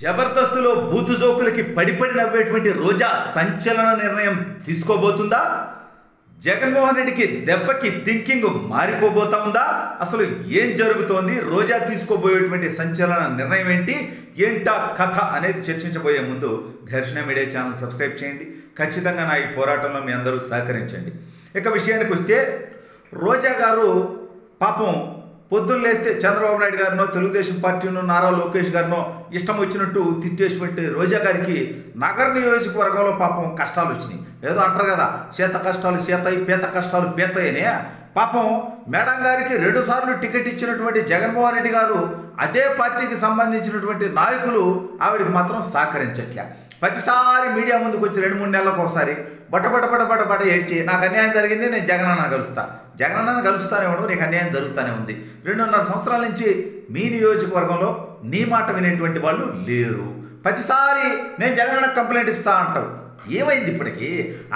జబర్దస్త్లో భూతు జోకులకి పడిపడి నవ్వేటువంటి రోజా సంచలన నిర్ణయం తీసుకోబోతుందా? జగన్మోహన్ రెడ్డికి దెబ్బకి థింకింగ్ మారిపోబోతా ఉందా? అసలు ఏం జరుగుతోంది? రోజా తీసుకోబోయేటువంటి సంచలన నిర్ణయం ఏంటి, ఏంటా కథ అనేది చర్చించబోయే ముందు ఘర్షణ మీడియా ఛానల్ సబ్స్క్రైబ్ చేయండి. ఖచ్చితంగా నా ఈ పోరాటంలో మీ అందరూ సహకరించండి. ఇక విషయానికి వస్తే, రోజా గారు పాపం పొద్దున్న లేస్తే చంద్రబాబు నాయుడు గారినో, తెలుగుదేశం పార్టీనో, నారా లోకేష్ గారినో ఇష్టం వచ్చినట్టు తిట్టేసిపెట్టి రోజా గారికి నగర నియోజకవర్గంలో పాపం కష్టాలు వచ్చినాయి. ఏదో అంటారు కదా, చేత కష్టాలు చేతాయి, పేత కష్టాలు పేతాయనే. పాపం మేడం గారికి 2 సార్లు టికెట్ ఇచ్చినటువంటి జగన్మోహన్ రెడ్డి గారు, అదే పార్టీకి సంబంధించినటువంటి నాయకులు ఆవిడికి మాత్రం సహకరించట్లే. ప్రతిసారి మీడియా ముందుకు వచ్చి 2-3 నెలలకు ఒకసారి బట ఏడ్చి, నాకు అన్యాయం జరిగింది, నేను జగనన్న కలుస్తాను, జగనన్నను కలుస్తానే ఉండవు, నీకు అన్యాయం జరుగుతూనే ఉంది. 2.5 సంవత్సరాల నుంచి మీ నియోజకవర్గంలో నీ మాట వినేటువంటి వాళ్ళు లేరు. ప్రతిసారి నేను జగనన్న కంప్లైంట్ ఇస్తా అంటావు. ఏమైంది ఇప్పటికీ?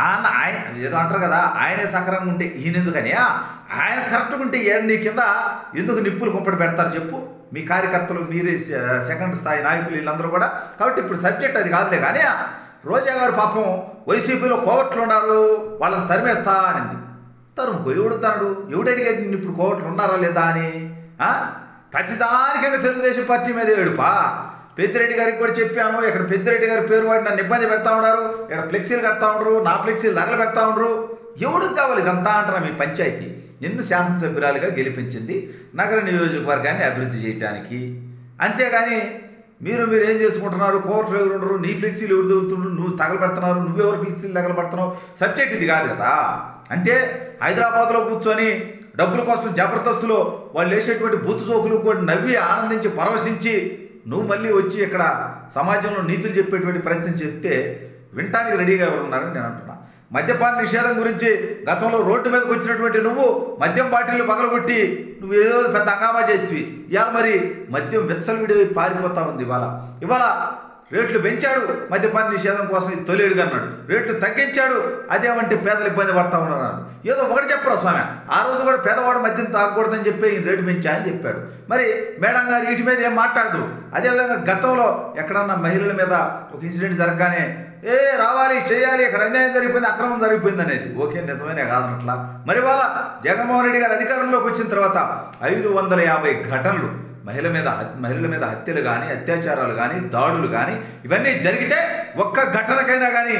ఆయన ఏదో అంటారు కదా, ఆయనే సకరంగా ఉంటే ఈయన ఎందుకని, ఆయన కరెక్ట్గా ఉంటే నీ కింద ఎందుకు నిప్పులు కుంపటి పెడతారు చెప్పు? మీ కార్యకర్తలు, మీరే సెకండ్ స్థాయి నాయకులు వీళ్ళందరూ కూడా. కాబట్టి ఇప్పుడు సబ్జెక్ట్ అది కాదులే. కానీ రోజా గారు పాపం వైసీపీలో కోవట్లు ఉన్నారు, వాళ్ళని తరిమేస్తా అనింది. తరుముకో ఎవడుతాడు? ఎవడడిగా ఇప్పుడు కోవట్లు ఉన్నారా లేదా అని ఖచ్చితంగా తెలుగుదేశం పార్టీ మీద ఏడుపా. పెద్దిరెడ్డి గారికి కూడా చెప్పాము, ఇక్కడ పెద్దిరెడ్డి గారి పేరు వాడి నన్ను ఇబ్బంది పెడతా ఉన్నారు, ఇక్కడ ఫ్లెక్సీలు కడతా ఉండరు, నా ఫ్లెక్సీలు తగల పెడతా ఉండరు. ఎవడికి కావాలి ఇదంతా అంటారా? మీ పంచాయతీ నిన్ను శాసనసభ్యురాలుగా గెలిపించింది నగర నియోజకవర్గాన్ని అభివృద్ధి చేయడానికి. అంతేగాని మీరు ఏం చేసుకుంటున్నారు? కోర్టులు ఎవరు ఉండరు, నీ ఫ్లెక్సీలు ఎవరు దొరుకుతుండ్రు, నువ్వు తగలబెడుతున్నారు, నువ్వెవరు ఫ్లెక్సీలు తగలబెడుతున్నావు? సబ్జెక్ట్ ఇది కాదు కదా. అంటే హైదరాబాద్లో కూర్చొని డబ్బుల కోసం జబర్దస్త్లో వాళ్ళు వేసేటువంటి బూతు జోకులు కూడా నవ్వి ఆనందించి పరవశించి, నువ్వు మళ్ళీ వచ్చి ఇక్కడ సమాజంలో నీతులు చెప్పేటువంటి ప్రయత్నం చెప్తే వినటానికి రెడీగా ఎవరు ఉన్నారని నేను అంటున్నా. మద్యపాన నిషేధం గురించి గతంలో రోడ్డు మీదకి వచ్చినటువంటి నువ్వు మద్యం బాటిల్ని పగలగొట్టి నువ్వు ఏదో పెద్ద హంగామా చేస్తేవి. ఇవాళ మరి మద్యం విచ్చలవిడి పారిపోతా ఉంది. ఇవాళ రేట్లు పెంచాడు మద్యపాన నిషేధం కోసం, ఇది తొలేడుగా అన్నాడు. రేట్లు తగ్గించాడు, అదేమంటే పేదలు ఇబ్బంది పడతా ఉన్నాడు. ఏదో ఒకటి చెప్పరా స్వామి, ఆ రోజు కూడా పేదవాడు మద్యం తాగకూడదని చెప్పి రేటు పెంచా అని చెప్పాడు. మరి మేడం గారు వీటి మీద ఏం మాట్లాడదు. అదేవిధంగా గతంలో ఎక్కడన్నా మహిళల మీద ఒక ఇన్సిడెంట్ జరగగానే ఏ రావాలి, చేయాలి, ఇక్కడ అన్యాయం జరిగిపోయింది, అక్రమం జరిగిపోయింది అనేది ఓకే, నిజమేనే కాదనట్లా. మరి వాళ్ళ జగన్మోహన్ రెడ్డి గారు అధికారంలోకి వచ్చిన తర్వాత 550 ఘటనలు మహిళల మీద హత్యలు కానీ, అత్యాచారాలు కానీ, దాడులు కానీ ఇవన్నీ జరిగితే ఒక్క ఘటనకైనా కానీ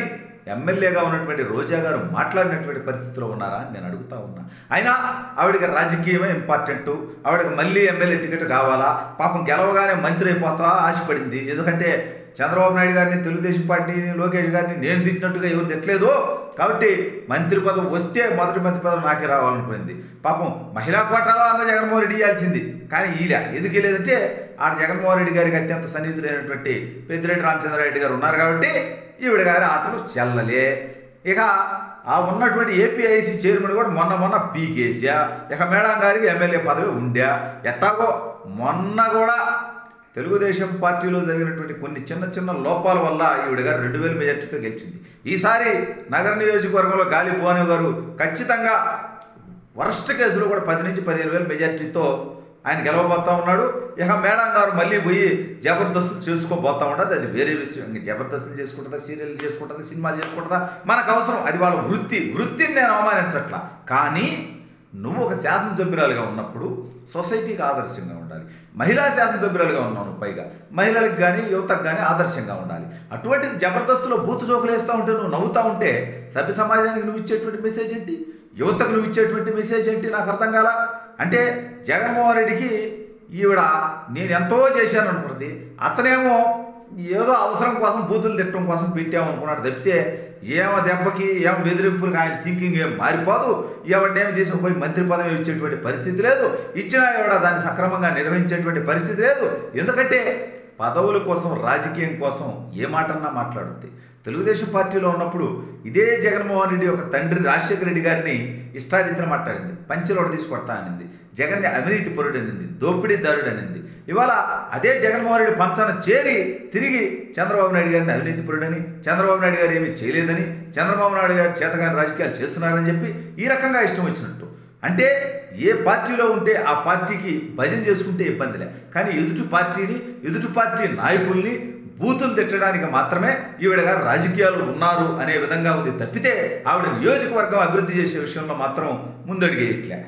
ఎమ్మెల్యేగా ఉన్నటువంటి రోజా గారు మాట్లాడినటువంటి పరిస్థితిలో ఉన్నారా అని నేను అడుగుతా ఉన్నా. అయినా ఆవిడకి రాజకీయమే ఇంపార్టెంటు, ఆవిడకి మళ్ళీ ఎమ్మెల్యే టికెట్ కావాలా, పాపం గెలవగానే మంత్రి అయిపోతా ఆశపడింది. ఎందుకంటే చంద్రబాబు నాయుడు గారిని, తెలుగుదేశం పార్టీని, లోకేష్ గారిని నేను తిట్టినట్టుగా ఎవరు తిట్టలేదు. కాబట్టి మంత్రి పదం వస్తే మొదటి పదవి నాకే రావాలనుకునేది. పాపం మహిళా కోటాలో అన్న జగన్మోహన్ రెడ్డి ఇవ్వాల్సింది, కానీ ఇలా ఎందుకు వెళ్ళేదంటే ఆడ జగన్మోహన్ రెడ్డి గారికి అత్యంత సన్నిహితుడైనటువంటి పెద్దిరెడ్డి రామచంద్రారెడ్డి గారు ఉన్నారు కాబట్టి ఈవిడ గారి ఆటలు చెల్లలే. ఇక ఆ ఉన్నటువంటి ఏపీఐసీ చైర్మన్ కూడా మొన్న పీకేసా. ఇక మేడం గారికి ఎమ్మెల్యే పదవి ఉండా ఎట్టాగో. మొన్న కూడా తెలుగుదేశం పార్టీలో జరిగినటువంటి కొన్ని చిన్న లోపాల వల్ల ఈవిడ గారు 2000 మెజార్టీతో గెలిచింది. ఈసారి నగర నియోజకవర్గంలో గాలి భువన గారు ఖచ్చితంగా వరస్ట్ కేసులో కూడా 10 నుంచి 15 మెజార్టీతో ఆయన గెలవబోతా ఉన్నాడు. ఇక మేడం గారు మళ్ళీ పోయి జబర్దస్తులు చేసుకోబోతా ఉండదు, అది వేరే విషయం. ఇంకా జబర్దస్తులు చేసుకుంటుందా, సీరియల్ చేసుకుంటుందా, సినిమాలు చేసుకుంటుందా మనకు అవసరం, అది వాళ్ళ వృత్తిని నేను అవమానించట్లా. కానీ నువ్వు ఒక శాసనసభ్యురాలుగా ఉన్నప్పుడు సొసైటీకి ఆదర్శంగా ఉండాలి. మహిళా శాసనసభ్యురాలుగా ఉన్నావు, పైగా మహిళలకు కానీ యువతకు కానీ ఆదర్శంగా ఉండాలి. అటువంటిది జబర్దస్తులో బూతు జోకులు వేస్తూ ఉంటే నువ్వు నవ్వుతూ ఉంటే సభ్య సమాజానికి నువ్వు ఇచ్చేటువంటి మెసేజ్ ఏంటి? యువతకు నువ్వు ఇచ్చేటువంటి మెసేజ్ ఏంటి? నాకు అర్థం కాల. అంటే జగన్మోహన్ రెడ్డికి ఈవిడ నేను ఎంతో చేశాను అనుకుంటుంది, అతనేమో ఏదో అవసరం కోసం బూతులు తిట్టడం కోసం పెట్టామనుకున్నాడు తప్పితే ఏమో దెబ్బకి ఏం బెదిరింపులకు ఆయన థింకింగ్ ఏం మారిపోదు. ఎవడేమి తీసుకుపోయి మంత్రి పదవి ఇచ్చేటువంటి పరిస్థితి లేదు, ఇచ్చినా ఎవడ దాన్ని సక్రమంగా నిర్వహించేటువంటి పరిస్థితి లేదు. ఎందుకంటే పదవుల కోసం, రాజకీయం కోసం ఏ మాటన్నా మాట్లాడుద్ది. తెలుగుదేశం పార్టీలో ఉన్నప్పుడు ఇదే జగన్మోహన్ రెడ్డి యొక్క తండ్రి రాజశేఖర రెడ్డి గారిని ఇష్టారీతిన మాట్లాడింది, పంచలోడ తీసి కొడతా అనింది, జగన్ని అవినీతి పరుడు అనింది, దోపిడీదారుడు అనింది. ఇవాళ అదే జగన్మోహన్ రెడ్డి పంచన చేరి తిరిగి చంద్రబాబు నాయుడు గారిని అవినీతి పరుడని, చంద్రబాబు నాయుడు గారు ఏమీ చేయలేదని, చంద్రబాబు నాయుడు గారు చేతగాని రాజకీయాలు చేస్తున్నారని చెప్పి ఈ రకంగా ఇష్టం వచ్చినట్టు. అంటే ఏ పార్టీలో ఉంటే ఆ పార్టీకి భజన చేసుకుంటే ఇబ్బందిలే, కానీ ఎదుటి పార్టీని, ఎదుటి పార్టీ నాయకుల్ని బూతులు తిట్టడానికి మాత్రమే ఈవిడగా రాజకీయాలు ఉన్నారు అనే విధంగా ఉంది తప్పితే ఆవిడ నియోజకవర్గం అభివృద్ధి చేసే విషయంలో మాత్రం ముందడుగు వేయట్లే।